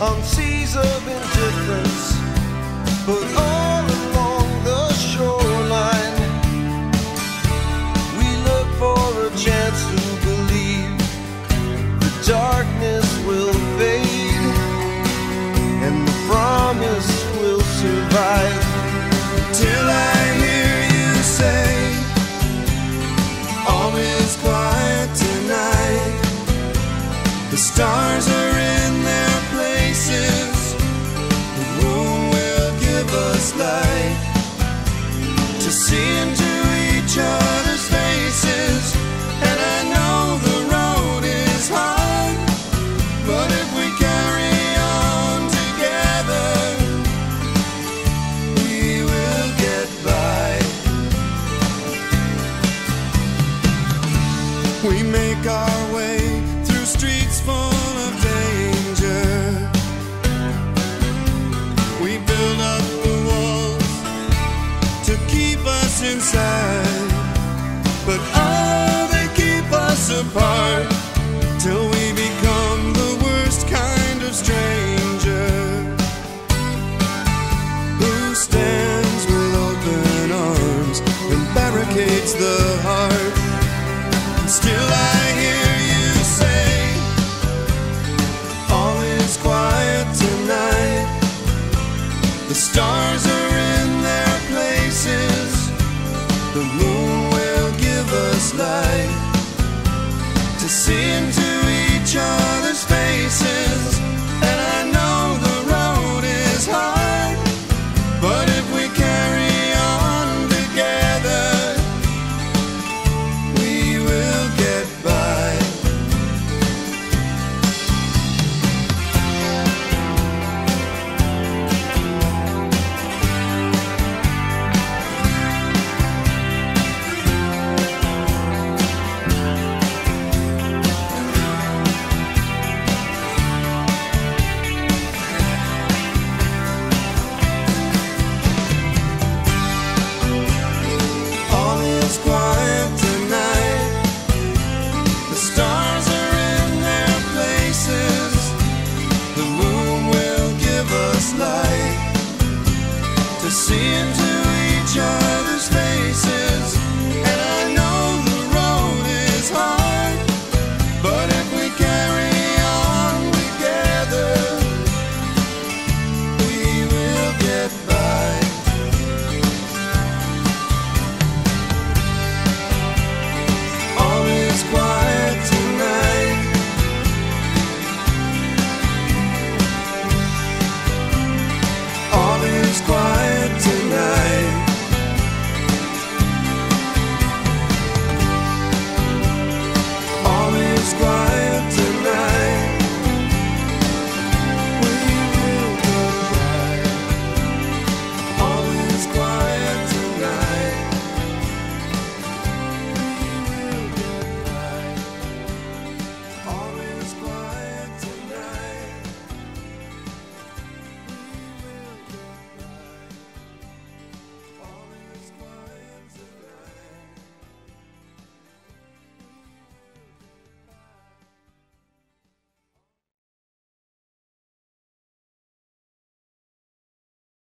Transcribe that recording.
on seas of indifference, but all along the shoreline we look for a chance to believe the darkness will fade and the promise will survive. Till I hear you say, all is quiet tonight, the stars are in their places, the moon will give us light to see into each other's faces. And I know the road is hard, but if we carry on together, we will get by. We make our way through streets full of danger. We build up the walls to keep us inside, but oh, they keep us apart till we become the worst kind of stranger who stands with open arms and barricades the heart. Still I hear you say, all is quiet tonight, the stars are